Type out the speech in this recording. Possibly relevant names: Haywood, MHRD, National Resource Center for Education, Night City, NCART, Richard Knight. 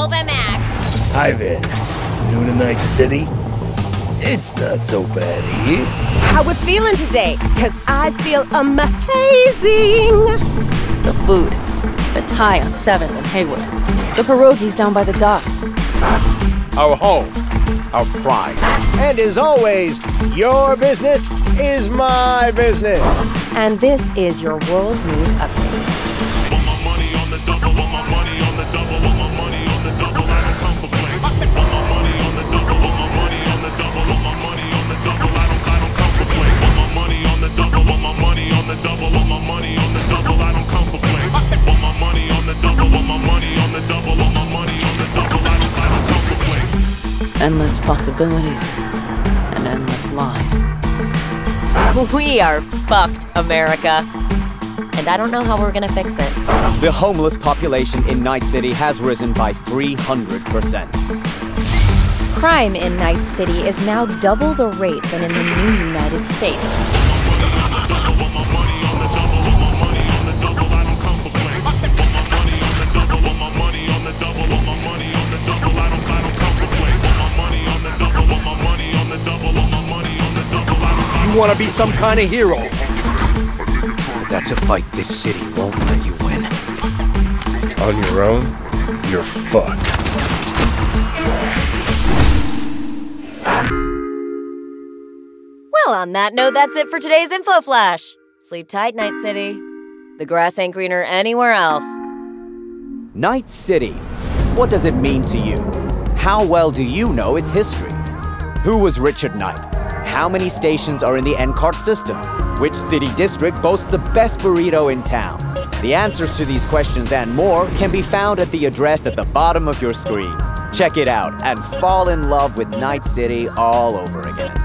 Nova Max. Hi there. New to Night City? It's not so bad here. How we feeling today? Because I feel amazing. The food. The tie on 7th and Haywood. The pierogies down by the docks. Our home. Our pride. And as always, your business is my business. And this is your World News Update. Endless possibilities and endless lies. We are fucked, America. And I don't know how we're gonna fix it. The homeless population in Night City has risen by 300%. Crime in Night City is now double the rate than in the new United States. You want to be some kind of hero. That's a fight this city won't let you win. On your own, you're fucked. Well, on that note, that's it for today's Info Flash. Sleep tight, Night City. The grass ain't greener anywhere else. Night City. What does it mean to you? How well do you know its history? Who was Richard Knight? How many stations are in the NCART system? Which city district boasts the best burrito in town? The answers to these questions and more can be found at the address at the bottom of your screen. Check it out and fall in love with Night City all over again.